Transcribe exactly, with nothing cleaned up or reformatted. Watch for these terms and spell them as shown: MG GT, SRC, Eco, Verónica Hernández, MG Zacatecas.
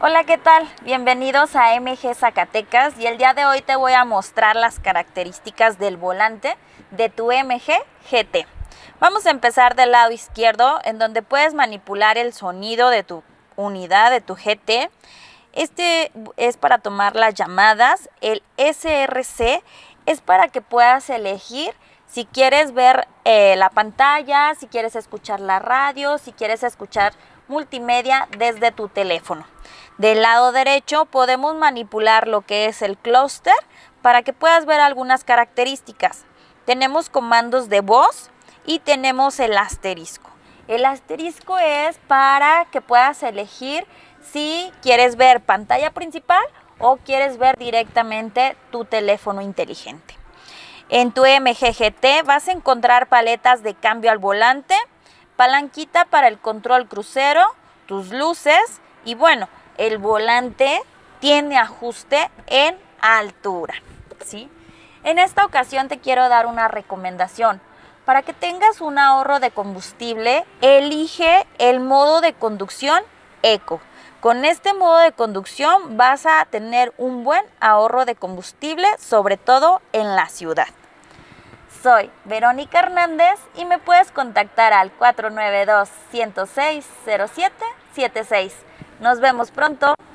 Hola, ¿qué tal? Bienvenidos a M G Zacatecas y el día de hoy te voy a mostrar las características del volante de tu M G G T. Vamos a empezar del lado izquierdo, en donde puedes manipular el sonido de tu unidad, de tu G T. Este es para tomar las llamadas. El S R C es para que puedas elegir si quieres ver eh, la pantalla, si quieres escuchar la radio, si quieres escuchar multimedia desde tu teléfono. Del lado derecho podemos manipular lo que es el clúster para que puedas ver algunas características. Tenemos comandos de voz y tenemos el asterisco. El asterisco es para que puedas elegir si quieres ver pantalla principal o quieres ver directamente tu teléfono inteligente. En tu M G G T vas a encontrar paletas de cambio al volante, palanquita para el control crucero, tus luces y bueno, el volante tiene ajuste en altura, ¿sí? En esta ocasión te quiero dar una recomendación. Para que tengas un ahorro de combustible, elige el modo de conducción Eco. Con este modo de conducción vas a tener un buen ahorro de combustible, sobre todo en la ciudad. Soy Verónica Hernández y me puedes contactar al cuatro nueve dos, uno cero seis, cero siete siete seis. Nos vemos pronto.